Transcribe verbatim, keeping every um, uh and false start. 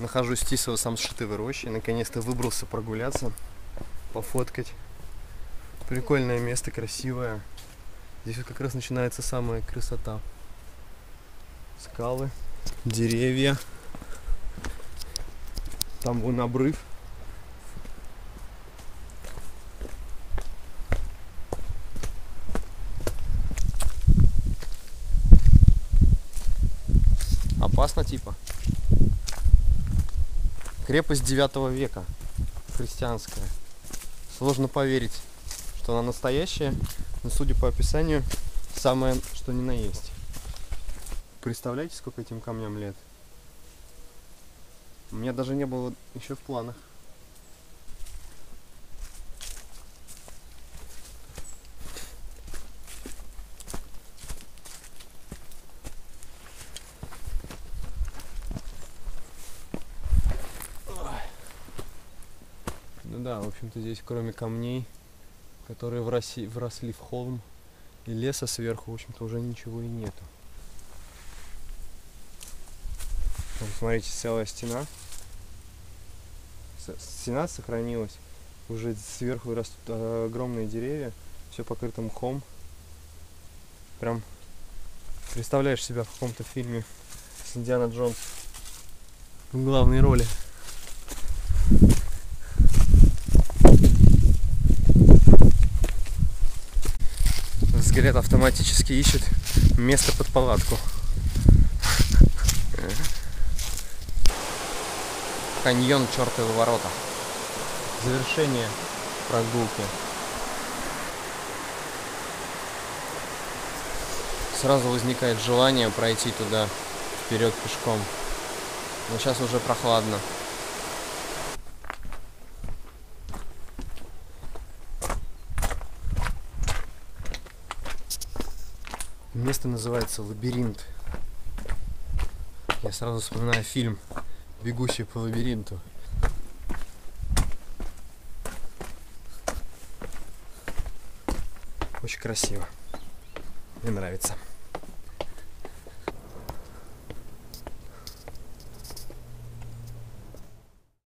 Нахожусь в Тисо-самшитовой роще. Наконец-то выбрался прогуляться, пофоткать. Прикольное место, красивое. Здесь вот как раз начинается самая красота. Скалы, деревья. Там вон обрыв. Опасно типа. Крепость девятого века, христианская. Сложно поверить, что она настоящая, но, судя по описанию, самое что ни на есть. Представляете, сколько этим камням лет? У меня даже не было еще в планах. Ну да, в общем-то здесь кроме камней, которые вросли, вросли в холм, и леса сверху, в общем-то, уже ничего и нету. Там, смотрите, целая стена. Стена сохранилась. Уже сверху растут огромные деревья, все покрыто мхом. Прям представляешь себя в каком-то фильме с Индиана Джонс в главной роли. Взгляд автоматически ищет место под палатку. Каньон Чертовы ворота. Завершение прогулки. Сразу возникает желание пройти туда вперед пешком. Но сейчас уже прохладно. Место называется Лабиринт. Я сразу вспоминаю фильм «Бегущий по лабиринту». Очень красиво. Мне нравится.